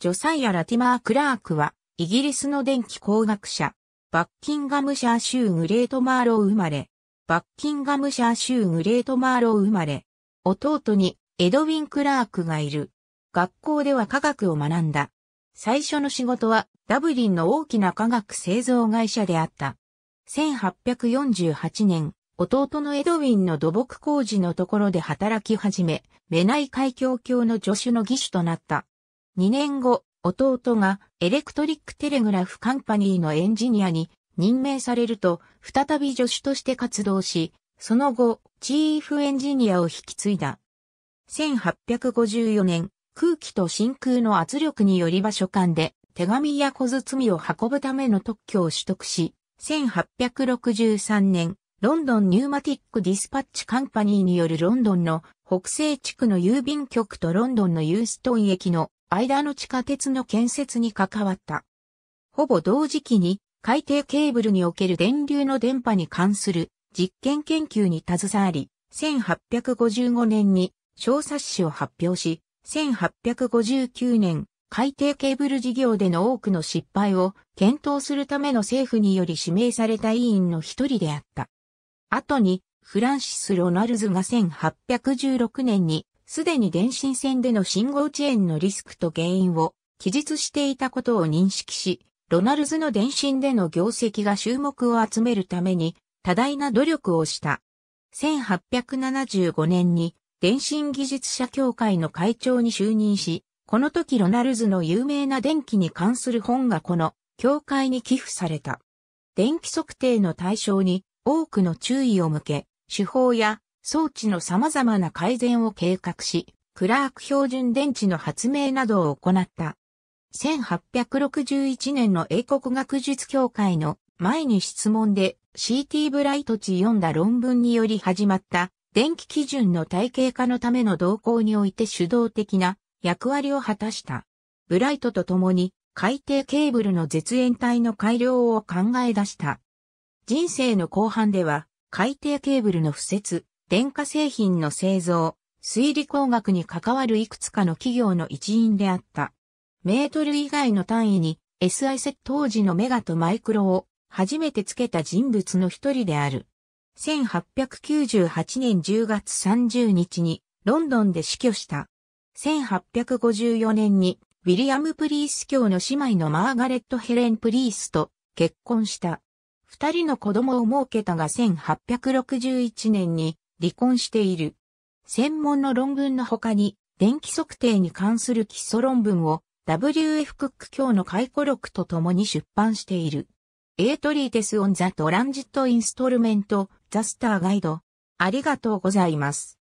ジョサイア・ラティマー・クラークは、イギリスの電気工学者、バッキンガムシャー州グレートマーロー生まれ、弟にエドウィン・クラークがいる。学校では化学を学んだ。最初の仕事はダブリンの大きな化学製造会社であった。1848年、弟のエドウィンの土木工事のところで働き始め、メナイ海峡橋の助手の技師となった。2年後、弟がエレクトリックテレグラフカンパニーのエンジニアに任命されると、再び助手として活動し、その後、チーフエンジニアを引き継いだ。1854年、空気と真空の圧力により場所間で手紙や小包を運ぶための特許を取得し、1863年、ロンドンニューマティックディスパッチカンパニーによるロンドンの北西地区の郵便局とロンドンのユーストン駅の間の地下鉄の建設に関わった。ほぼ同時期に海底ケーブルにおける電流の電波に関する実験研究に携わり、1855年に小冊子を発表し、1859年、海底ケーブル事業での多くの失敗を検討するための政府により指名された委員の一人であった。後に、フランシス・ロナルズが1816年に、すでに電信線での信号遅延のリスクと原因を記述していたことを認識し、ロナルズの電信での業績が注目を集めるために多大な努力をした。1875年に電信技術者協会の会長に就任し、この時ロナルズの有名な電気に関する本がこの協会に寄付された。電気測定の対象に多くの注意を向け、手法や装置の様々な改善を計画し、クラーク標準電池の発明などを行った。1861年の英国学術協会の前に質問で C.T. ブライトチ読んだ論文により始まった電気基準の体系化のための動向において主導的な役割を果たした。ブライトと共に海底ケーブルの絶縁体の改良を考え出した。人生の後半では海底ケーブルの敷設、電化製品の製造、推理工学に関わるいくつかの企業の一員であった。メートル以外の単位に SI セット当時のメガとマイクロを初めてつけた人物の一人である。1898年10月30日にロンドンで死去した。1854年にウィリアム・プリース卿の姉妹のマーガレット・ヘレン・プリースと結婚した。二人の子供を設けたが1861年に離婚している。専門の論文の他に、電気測定に関する基礎論文を W.F. クック卿の回顧録と共に出版している。A Treatise on the Transit Instrument, The Star Guide。ありがとうございます。